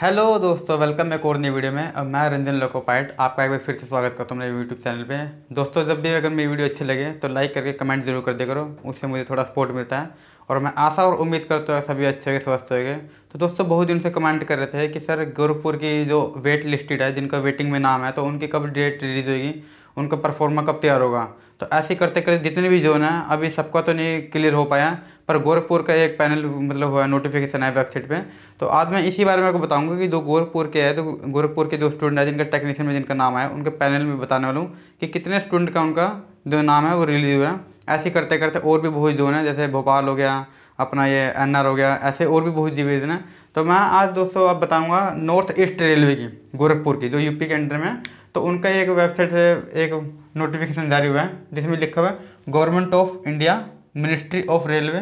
Hello दोस्तों, welcome एक और नई वीडियो में। अब मैं रंजन लोको पायलट आपका एक बार फिर से स्वागत करता हूँ मेरे यूट्यूब चैनल पे। दोस्तों, जब भी अगर मेरी वीडियो अच्छी लगे तो लाइक करके कमेंट जरूर कर दिया करो, उससे मुझे थोड़ा सपोर्ट मिलता है और मैं आशा और उम्मीद करता हूँ सभी अच्छे होंगे, स्वस्थ होंगे। तो दोस्तों, बहुत दिन से कमेंट कर रहे थे कि सर गोरखपुर की जो वेट लिस्टेड है, जिनका वेटिंग में नाम है, तो उनकी कब डेट रिलीज़ होगी, उनका परफॉर्मा कब तैयार होगा। तो ऐसे करते करते जितने भी जोन हैं, अभी सबका तो नहीं क्लियर हो पाया, पर गोरखपुर का एक पैनल मतलब हुआ नोटिफिकेशन है वेबसाइट पे। तो आज मैं इसी बारे में आपको बताऊंगा कि जो गोरखपुर के है, तो गोरखपुर के जो स्टूडेंट हैं जिनका टेक्नीशियन में जिनका नाम है, उनके पैनल में बताने वाला हूँ कि कितने स्टूडेंट का उनका जो नाम है वो रिलीज हुआ है। ऐसे करते करते और भी बहुत जोन है, जैसे भोपाल हो गया, अपना ये एनआर हो गया, ऐसे और भी बहुत डिवीज़न है। तो मैं आज दोस्तों अब बताऊँगा नॉर्थ ईस्ट रेलवे की, गोरखपुर की, जो यूपी के अंडर में, तो उनका एक वेबसाइट से एक नोटिफिकेशन जारी हुआ है जिसमें लिखा हुआ है government of India ministry of railway,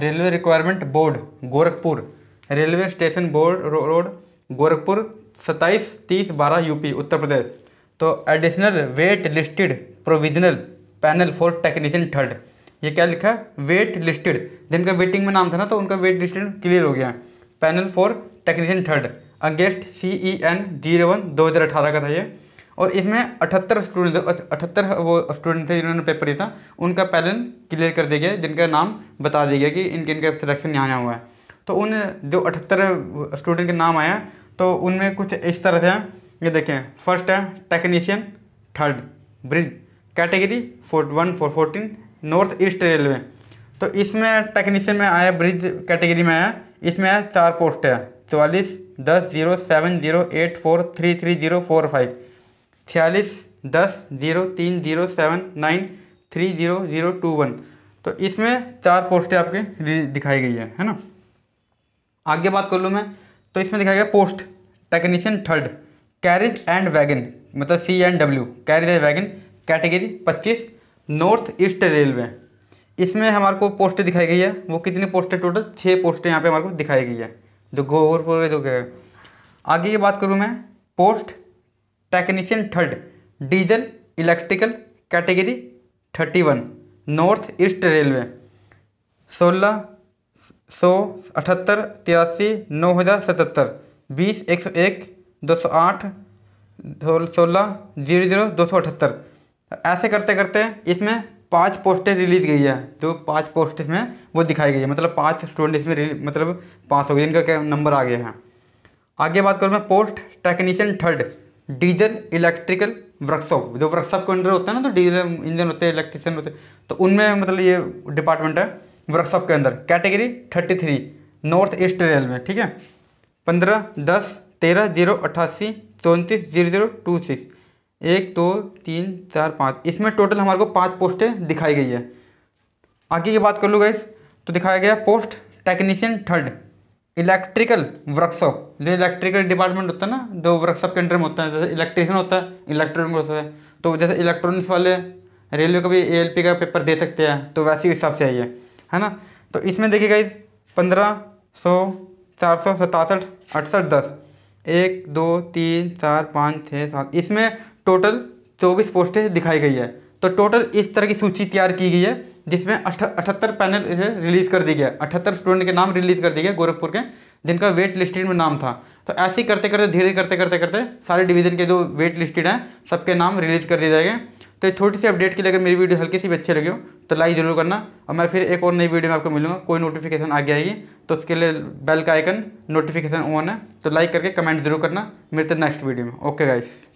railway requirement board Gorakhpur, railway station board road Gorakhpur 27-30-12 UP Uttar Pradesh. तो additional wait listed provisional panel for technician third, ये क्या लिखा है, वेट लिस्टेड, जिनका वेटिंग में नाम था ना, तो उनका वेट लिस्टेड क्लियर हो गया है। Panel for technician third against CEN-01/2018 का था ये, और इसमें 78 वो स्टूडेंट थे जिन्होंने पेपर दिया था, उनका पैनल क्लियर कर दिया गया, जिनका नाम बता दिया गया कि इनके इनका सिलेक्शन यहाँ हुआ है। तो उन जो 78 स्टूडेंट के नाम आया, तो उनमें कुछ इस तरह से हैं, ये देखें। फर्स्ट है technician third bridge, category 41/14 north east railway. तो इसमें टेक्नीशियन में आया, ब्रिज कैटेगरी में आया, इसमें आया 4 पोस्ट है, 44-10-07-0-84-33045, 46-10-0-3079-30021। तो इसमें 4 पोस्टें आपके दिखाई गई है ना। आगे बात कर लूँ मैं, तो इसमें दिखाया गया post technician third carriage and wagon, मतलब CNW carriage and wagon, category 25 north east railway. इसमें हमारे को पोस्टें दिखाई गई है, वो कितनी पोस्टें, टोटल 6 पोस्टें यहाँ पे हमारे को दिखाई गई है जो गोरखपुर जो है। आगे की बात करूँ मैं, post technician third diesel electrical, category 31 north east railway, 16-178-83-9,077, 20-101-208-16-00-278। ऐसे करते करते इसमें 5 पोस्टें रिलीज गई है, तो 5 पोस्ट इसमें वो दिखाई गई है, मतलब 5 स्टूडेंट इसमें मतलब पास हो गए, इनका क्या नंबर आ गया है। आगे बात करूँ मैं, post technician third diesel electrical workshop, जो वर्कशॉप के अंडर होता है ना, तो डीजल इंजन होते हैं, इलेक्ट्रिशियन होते हैं, तो उनमें मतलब ये डिपार्टमेंट है वर्कशॉप के अंदर, कैटेगरी 33 नॉर्थ ईस्ट रेलवे, ठीक है। 15-10-13-0-88-34-00-26, 1 2 3 4 5, इसमें टोटल हमारे को 5 पोस्टें दिखाई गई है। आगे की बात कर लूँगा इस, तो दिखाया गया post technician third electrical workshop, जो इलेक्ट्रिकल डिपार्टमेंट होता है ना, जो वर्कशॉप के अंडर में होता है, जैसे इलेक्ट्रिशियन होता है, इलेक्ट्रॉनिक होता है, तो जैसे इलेक्ट्रॉनिक्स वाले रेलवे का भी ALP का पेपर दे सकते हैं, तो वैसे ही हिसाब से आइए है ना। तो इसमें देखिएगा इस 15-100-467-68-10, 1 2 3 4 5 6 7, इसमें टोटल 24 पोस्टें दिखाई गई है। तो टोटल इस तरह की सूची तैयार की गई है, जिसमें 78 पैनल इसे रिलीज़ कर दिया गया, 78 स्टूडेंट के नाम रिलीज़ कर दिया गया गोरखपुर के, जिनका वेट लिस्टेड में नाम था। तो ऐसे ही करते करते धीरे करते सारे डिवीज़न के जो वेट लिस्टेड हैं, सबके नाम रिलीज़ कर दिए जाएंगे। तो छोटी सी अपडेट के लिए अगर मेरी वीडियो हल्की सी भी अच्छी लगी हो तो लाइक ज़रूर करना, और मैं फिर एक और नई वीडियो में आपको मिलूँगा। कोई नोटिफिकेशन आगे आएगी तो उसके लिए बेल का आइकन नोटिफिकेशन ऑन है, तो लाइक करके कमेंट जरूर करना। मिलते हैं नेक्स्ट वीडियो में। Okay guys.